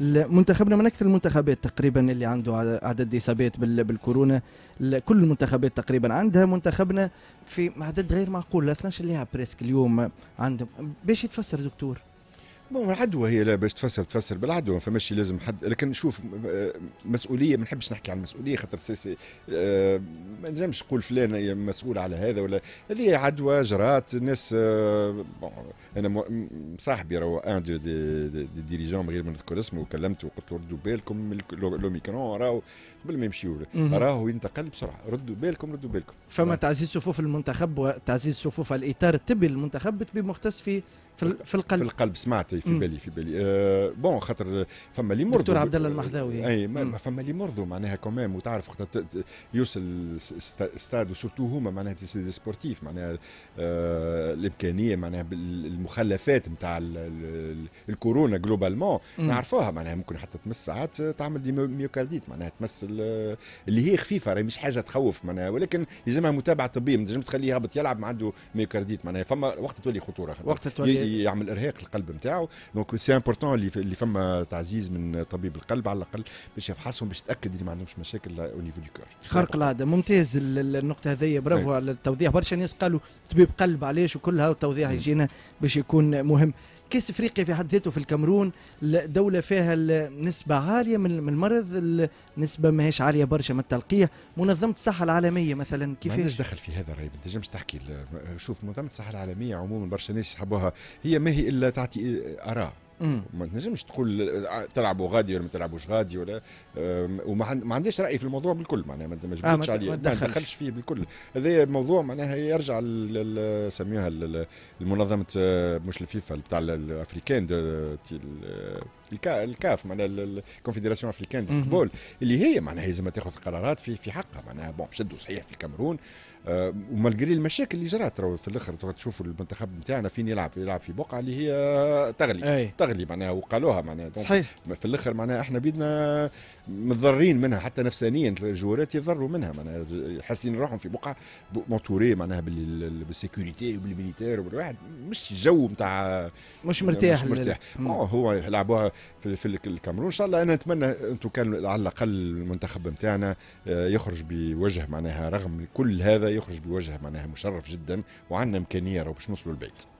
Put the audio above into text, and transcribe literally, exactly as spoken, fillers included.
منتخبنا من اكثر المنتخبات تقريبا اللي عنده عدد اصابات بالكورونا، كل المنتخبات تقريبا عندها. منتخبنا في عدد غير معقول، اثناش لاعب بريسك اليوم عندهم. باش يتفسر دكتور بون العدوى هي، لا باش تفسر تفسر بالعدوى، ما فماش لازم حد. لكن شوف مسؤوليه، ما نحبش نحكي عن مسؤوليه خاطر سيسي أه ما نجمش نقول فلان مسؤول على هذا ولا هذه. عدوى جرات الناس. أه انا صاحبي راهو ان دو دي, دي, دي ديريجون غير ما نذكر اسمه، وكلمته وقلت له ردوا بالكم لوميكرون راهو قبل ما يمشيوا راهو ينتقل بسرعه، ردوا بالكم ردوا بالكم. فما تعزيز صفوف المنتخب وتعزيز صفوف الاطار الطبي للمنتخب، طبي مختص في في القلب. في القلب سمعت في بالي في بالي أه بون خاطر فما اللي مرضوا دكتور عبد الله المحذاوي. اي فما اللي مرضوا معناها كمان، وتعرف وقت يوصل ستاد وسورتو هما معناها سي سبورتيف معناها أه الامكانيه معناها المخلفات نتاع الكورونا جلوبالمون نعرفوها معناها ممكن حتى تمس ساعات تعمل دي ميوكارديت معناها تمس اللي هي خفيفه، راهي مش حاجه تخوف معناها، ولكن يلزمها متابعه طبيه، ما تنجمش تخليه يهبط يلعب ما عنده ميوكارديت معناها فما وقت تولي خطوره، وقت تولي يعمل ارهاق القلب نتاعو. دونك سي امبورتون اللي فما تعزيز من طبيب القلب على الاقل باش يفحصهم باش يتاكد اللي ما عندهمش مشاكل او نيفو دو كور. خارق العاده، ممتاز النقطه هذه، برافو على التوضيح. برشا ناس قالوا طبيب قلب علاش وكلها، والتوضيح يجينا باش يكون مهم. كاس افريقيا في حد ذاته في الكامرون دوله فيها نسبه عاليه من المرض، النسبه ماهيش عاليه برشا من التلقيح. منظمه الصحه العالميه مثلا كيفاش؟ ما عندناش دخل في هذا الراي، ما تنجمش تحكي. شوف منظمه الصحه العالميه عموما برشا ناس يحبوها، هي ما هي الا تعطي اراء، ما تنجمش تقول تلعبوا غادي ولا ما تلعبوش غادي ولا وما عنديش راي في الموضوع بالكل معناها، ما جبتش عليه ما دخلش فيه بالكل. هذا الموضوع معناها يرجع سميوها المنظمه مش الفيفا بتاع الافريكان الكاف معناها الكونفدراسيون افريكان للفوتبول اللي هي معناها لازم تاخذ قرارات في في حقها معناها. بون شدوا صحيح في الكامرون أه ومالجري المشاكل اللي جرات راهو في الاخر تشوفوا المنتخب نتاعنا فين يلعب، يلعب في بقعه اللي هي تغلي أي. تغلي معناها وقالوها معناها صحيح في الاخر معناها احنا بيدنا متضررين منها حتى نفسانيا، الجوارات يضروا منها معناها حاسين روحهم في بقعه مونتوري معناها بالسيكوريتي وبالميليتير والواحد مش جو نتاع مش مرتاح مش مرتاح هو لعبوها في, في الكامرون. ان شاء الله انا نتمنى انتم كان على الاقل المنتخب نتاعنا يخرج بوجه معناها رغم كل هذا يخرج بوجه معناها مشرف جدا، وعندنا امكانيه راهو باش نوصلوا للبيت.